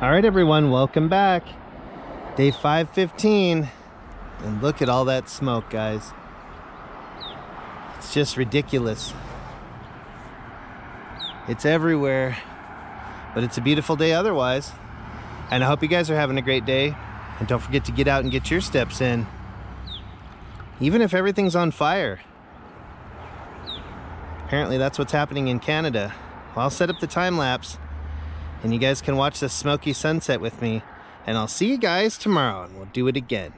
All right, everyone, welcome back. Day 515, and look at all that smoke, guys. It's just ridiculous. It's everywhere, but it's a beautiful day otherwise. And I hope you guys are having a great day. And don't forget to get out and get your steps in, even if everything's on fire. Apparently that's what's happening in Canada. Well, I'll set up the time lapse and you guys can watch the smoky sunset with me. And I'll see you guys tomorrow and we'll do it again.